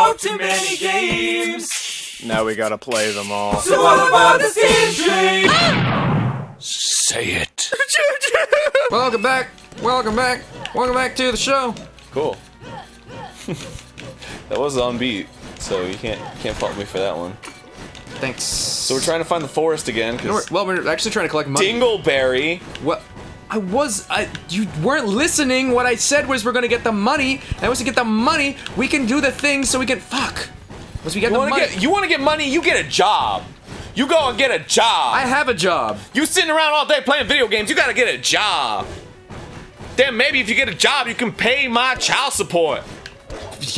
bought too many games. Now we gotta play them all. So I'll buy the Steam Train. Ah! Say it. Welcome back. Welcome back. Welcome back to the show. Cool. That was on beat, so you can't fault me for that one. Thanks. So we're trying to find the forest again. Well, we're actually trying to collect money. Dingleberry. What? You weren't listening. What I said was we're gonna get the money, and once we get the money, we can do the thing so we can Once we get the money, you want to get money, you get a job. You go and get a job. I have a job. You sitting around all day playing video games. You gotta get a job. Then maybe if you get a job, you can pay my child support.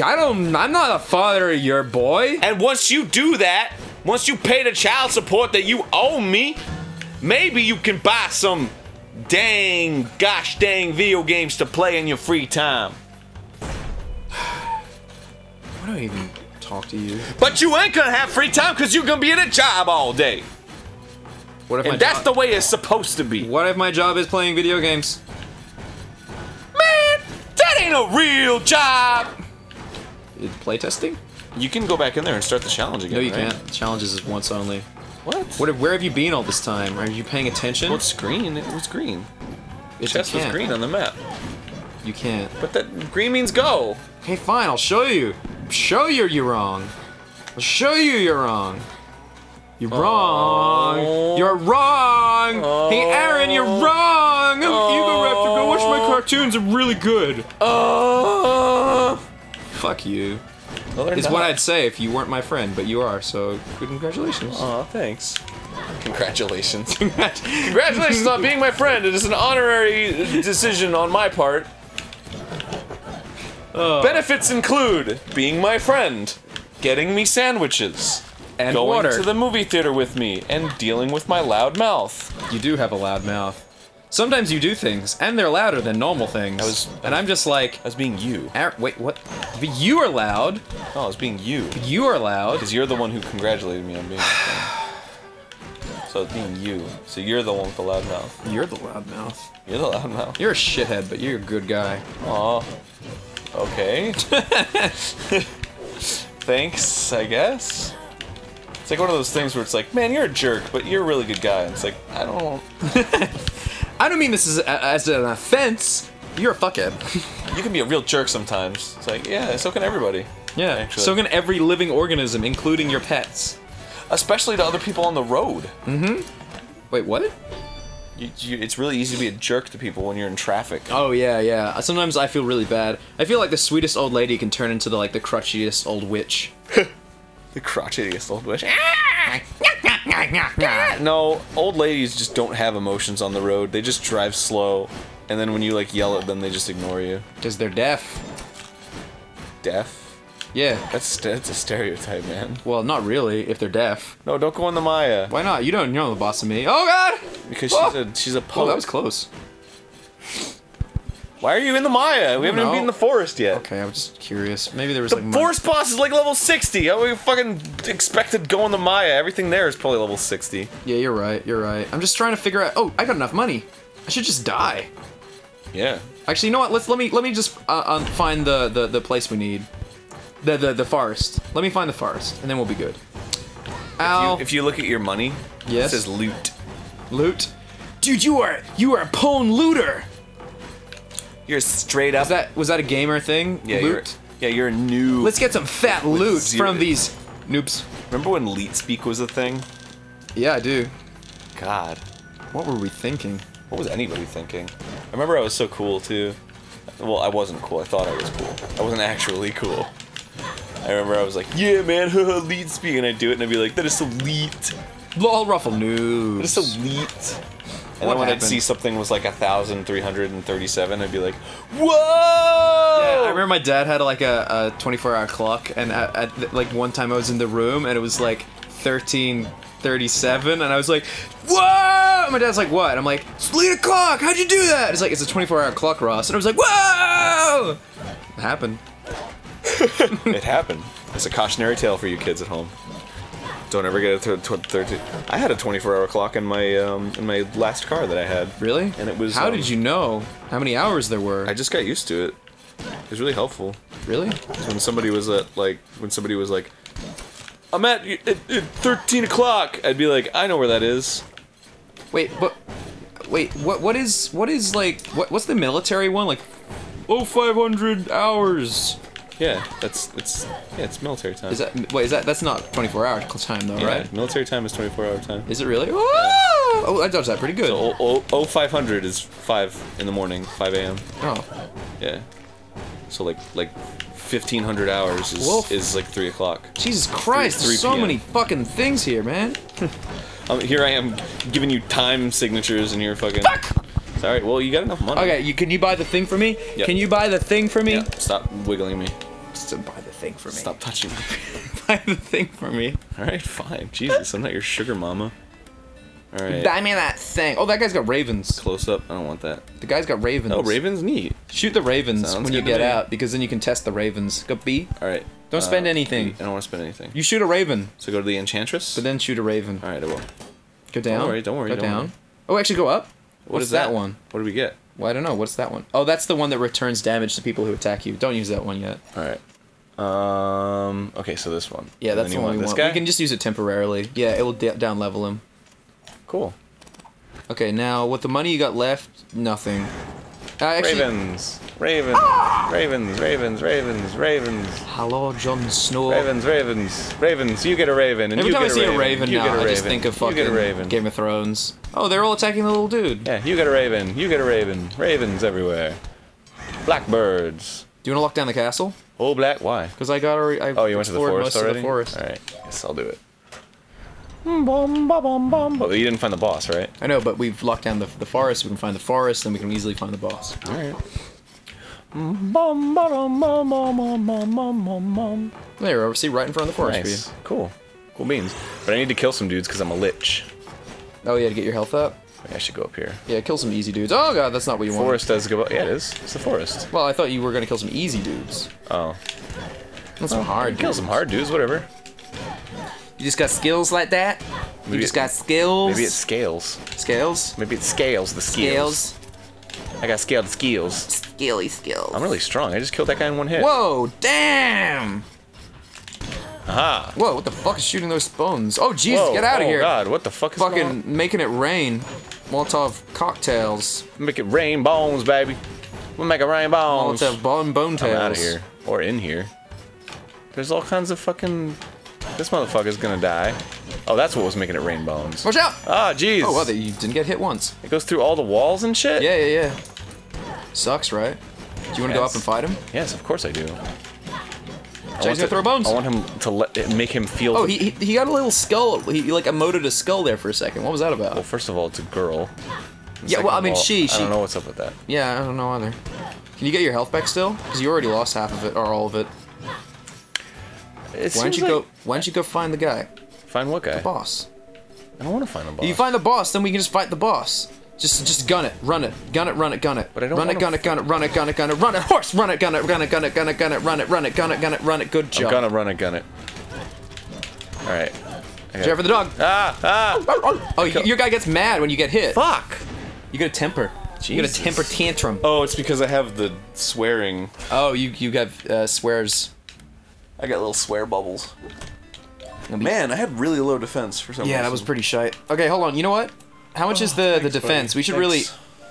I'm not a father of your boy. And once you do that, once you pay the child support that you owe me, maybe you can buy some gosh dang video games to play in your free time. Why do I even talk to you? But you ain't gonna have free time because you're gonna be in a job all day. What if that's the way it's supposed to be. What if my job is playing video games? Man, that ain't a real job. It's playtesting? You can go back in there and start the challenge again. No, you can't. The challenge is once only. What? Where have you been all this time? Are you paying attention? Well, it's green. It was green. The chest was green on the map. You can't. But that green means go. Okay, fine. I'll show you. Show you you're wrong. I'll show you you're wrong. You're wrong. You're wrong. Hey, Arin, you're wrong. You go after. Go watch my cartoons. They're really good. Fuck you. Well, is what I'd say if you weren't my friend, but you are, so congratulations. Aw, thanks. Congratulations. Congratulations on being my friend. It is an honorary decision on my part. Benefits include being my friend, getting me sandwiches, and going to the movie theater with me, and dealing with my loud mouth. You do have a loud mouth. Sometimes you do things, and they're louder than normal things. I'm just like... I was being you. Wait, what? But you are loud. No, I was being you. But you are loud. Because you're the one who congratulated me on being so I was being you. So you're the one with the loud mouth. You're the loud mouth. You're the loud mouth. You're a shithead, but you're a good guy. Aw. Okay. Thanks, I guess. It's like one of those things where it's like, man, you're a jerk, but you're a really good guy. And it's like, I don't... I don't mean this as an offense. You're a fuckhead. You can be a real jerk sometimes. It's like, yeah, so can everybody. Yeah, actually. So can every living organism, including your pets. Especially to other people on the road. Mm-hmm. Wait, what? It's really easy to be a jerk to people when you're in traffic. Oh, yeah, yeah. Sometimes I feel really bad. I feel like the sweetest old lady can turn into the crotchetiest old witch. The crotchetiest old witch. No, old ladies just don't have emotions on the road. They just drive slow, and then when you yell at them, they just ignore you. Because they're deaf. Deaf? Yeah. That's a stereotype, man. Well, not really, if they're deaf. No, don't go on the Maya. Why not? You don't know the boss of me. Oh, God! Because she's a poet. Oh, that was close. Why are you in the Maya? We haven't even been in the forest yet. Okay, I'm just curious. Maybe there was the forest boss is level 60. How we fucking expected going to Maya? Everything there is probably level 60. Yeah, you're right. You're right. I'm just trying to figure out. Oh, I got enough money. I should just die. Yeah. Actually, you know what? Let me just find the place we need. The forest. Let me find the forest, and then we'll be good. Ow. If you look at your money, yes. It says loot. Loot. Dude, you are a pwn looter. You're straight up. Was that a gamer thing? Yeah, loot? You're a noob. Let's get some fat loot from these noobs. Remember when leet speak was a thing? Yeah, I do. God, what were we thinking? What was anybody thinking? I remember I was so cool too. Well, I wasn't cool. I thought I was cool. I wasn't actually cool. I remember I was like, yeah, man, leet speak, and I'd do it, and I'd be like, that is so leet. Lol, ruffle noobs. That is so leet. And then when I'd see something was like 1,337, I'd be like, whoa! Yeah, I remember my dad had like a 24-hour clock, and at like one time I was in the room, and it was like 1,337, and I was like, whoa! And my dad's like, what? And I'm like, it's lead o'clock! How'd you do that? And it's like, it's a 24-hour clock, Ross. And I was like, whoa! It happened. It happened. It's a cautionary tale for you kids at home. Don't ever get a 30. I had a 24-hour clock in my last car that I had. Really? And it was. How did you know how many hours there were? I just got used to it. It was really helpful. Really? When somebody was at, like, I'm at 13 o'clock, I'd be like, I know where that is. Wait, but, wait, what's the military one, like, oh, 500 hours. Yeah, it's military time. Is that, wait, that's not 24-hour time though, right? Yeah, military time is 24-hour time. Is it really? Yeah. Oh, I dodged that pretty good. So, 0500 is 5 in the morning, 5 a.m. Oh. Yeah. So, like 1500 hours is like 3 o'clock. Jesus Christ, there's so many fucking things here, man. Here I am giving you time signatures and you're fucking... Fuck! Sorry, well, you got enough money. Okay, can you buy the thing for me? Yep. Can you buy the thing for me? Yep. Stop wiggling me. Just buy the thing for me. Stop touching me. Buy the thing for me. Alright, fine. Jesus, I'm not your sugar mama. Alright. Buy me that thing. Oh, that guy's got ravens. Close up. I don't want that. The guy's got ravens. Oh, ravens? Neat. Shoot the ravens when you get out, because then you can test the ravens. Go B. Alright. Don't spend anything. I don't want to spend anything. You shoot a raven. So go to the enchantress? But then shoot a raven. Alright, I will. Go down. Don't worry, don't worry. Go down. Worry. Oh, actually go up? What's that one? What do we get? Well, I don't know. What's that one? Oh, that's the one that returns damage to people who attack you. Don't use that one yet. Alright. Okay, so this one. Yeah, that's the one we want. We can just use it temporarily. Yeah, it will down level him. Cool. Okay, now, with the money you got left, nothing. Actually, ravens! Ravens! Ah! Ravens! Ravens! Ravens! Ravens! Hello, Jon Snow. Ravens! Ravens! Ravens! You get a raven, and every time I see a raven now, I just think of fucking Game of Thrones. Oh, they're all attacking the little dude. Yeah, you get a raven. You get a raven. Ravens everywhere. Blackbirds. Do you want to lock down the castle? Oh, black. Why? Because I got already. Oh, you went to the forest already. All right. Yes, I'll do it. But you didn't find the boss, right? I know, but we've locked down the forest. We can find the forest, then we can easily find the boss. All right. There we are, see, right in front of the forest for you. Cool. Cool beans. But I need to kill some dudes because I'm a lich. Oh yeah, to get your health up? I should go up here. Yeah, kill some easy dudes. Oh god, that's not what you want. Forest does go up. Yeah, it is. It's the forest. Well, I thought you were going to kill some easy dudes. Oh. That's some hard dudes. Kill some hard dudes, whatever. You just got skills like that? Maybe you just got skills? Maybe it scales. Scales? Maybe it scales the skills. I got scaled skills. Skilly skills. I'm really strong. I just killed that guy in one hit. Whoa, damn! Aha. Whoa, what the fuck is shooting those bones? Oh, Jesus, get out of here. Oh, God, what the fuck is going on? Fucking making it rain. Molotov cocktails. Make it rain bones, baby. We'll make it rain bones. Molotov bone tails. I'm out of here. Or in here. There's all kinds of fucking... This motherfucker's gonna die. Oh, that's what was making it rain bones. Watch out! Ah, jeez. Oh, well, you didn't get hit once. It goes through all the walls and shit? Yeah, yeah, yeah. Sucks, right? Do you want to go up and fight him? Yes, of course I do. Jack's gonna throw bones. I want him to make him feel. Oh, he got a little skull. He like emoted a skull there for a second. What was that about? Well, first of all, it's a girl. Yeah, well, I mean, she. I don't know what's up with that. Yeah, I don't know either. Can you get your health back still? Because you already lost half of it or all of it. Why don't you go find the guy? Find what guy? The boss. I don't want to find the boss. If you find the boss, then we can just fight the boss. Just gun it, run it, gun it, run it, gun it. But I don't run it, gun it, run it, good job. I'm gonna run it, gun it. Alright. Jump for the dog. Ah! Ah! Oh, your guy gets mad when you get hit. Fuck! You get a temper. You get a temper tantrum. Oh, it's because I have the swearing. Oh, you got swears. I got little swear bubbles. Man, I had really low defense for some reason. Yeah, that was pretty shite. Okay, hold on, you know what? How much is the defense? Buddy. We should really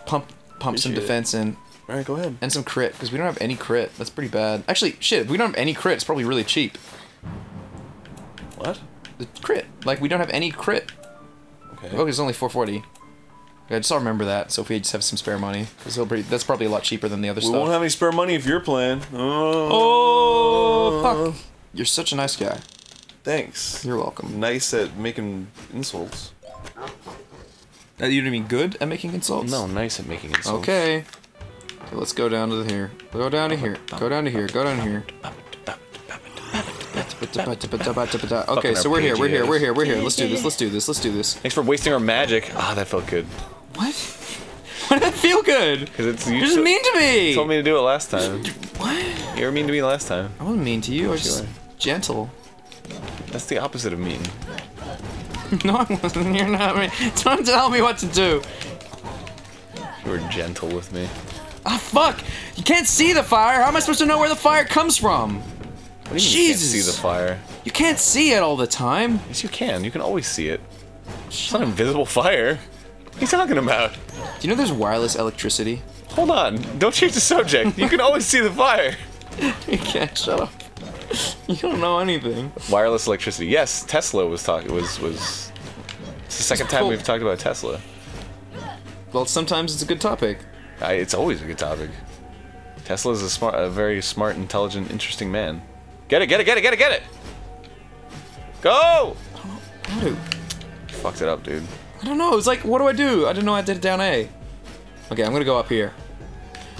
pump some defense in. All right, go ahead. And some crit, because we don't have any crit. That's pretty bad. Actually, shit, if we don't have any crit, it's probably really cheap. What? The crit. Like, we don't have any crit. Okay. The focus is only 440. I just remember that, so if we just have some spare money. Because that's probably a lot cheaper than the other stuff. We won't have any spare money if you're playing. Oh, fuck. You're such a nice guy. Thanks. You're welcome. Nice at making insults. You don't mean good at making insults? No, nice at making insults. Okay. Okay, let's go down to here. Go down to here. Go down to here. Go down to here. Okay, so we're here. We're here. We're here. We're here. Let's do this. Let's do this. Let's do this. Thanks for wasting our magic. Ah, that felt good. What? Why did that feel good? Because you're just mean to me. You told me to do it last time. What? You were mean to me last time. I wasn't mean to you. I was just gentle. That's the opposite of mean. No, I wasn't. You're not me. Don't tell me what to do. You were gentle with me. Ah, oh, fuck! You can't see the fire! How am I supposed to know where the fire comes from? What do you mean you can't see the fire? You can't see it all the time! Yes, you can. You can always see it. It's not invisible fire. What are you talking about? Do you know there's wireless electricity? Hold on. Don't change the subject. You can always see the fire. You can't. Shut up. You don't know anything. Wireless electricity. Yes, Tesla was talking. It's the second time we've talked about Tesla. Well, sometimes it's a good topic. It's always a good topic. Tesla's a very smart, intelligent, interesting man. Get it, get it, get it, get it, get it! Go! I don't know how to. You fucked it up, dude. I don't know, it's like, what do I do? I didn't know I did it down A. Okay, I'm gonna go up here.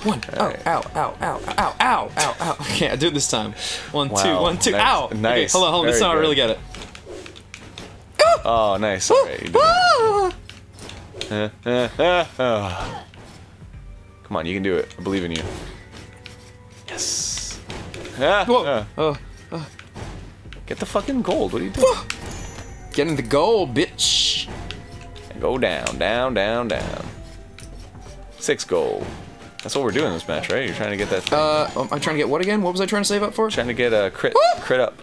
One, right. Ow, ow, ow, ow, ow, ow, ow, ow. Okay, I do it this time. One, wow. 2, 1, 2, nice. Ow! Nice. Okay, hold on, hold on, this time I really get it. Oh, nice, alright. Come on, you can do it. I believe in you. Yes. Get the fucking gold. What are you doing? Getting the gold, bitch. Go down, down, down, down. 6 gold. That's what we're doing in this match, right? You're trying to get that thing. I'm trying to get what again? What was I trying to save up for? Trying to get a crit. Woo! Crit up.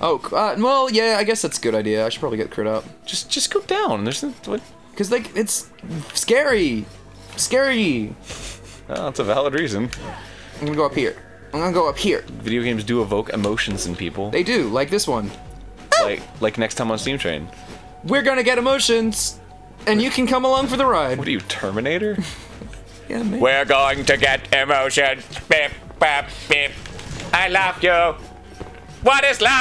Oh, well, yeah, I guess that's a good idea. I should probably get crit up. Just go down. There's no, what? Because, like, it's scary. Scary! Well, that's a valid reason. I'm gonna go up here. I'm gonna go up here. Video games do evoke emotions in people. They do, like this one. Like next time on Steam Train. We're gonna get emotions, and you can come along for the ride. What are you, Terminator? Yeah, man. We're going to get emotions. Beep, beep, beep. I love you. What is love?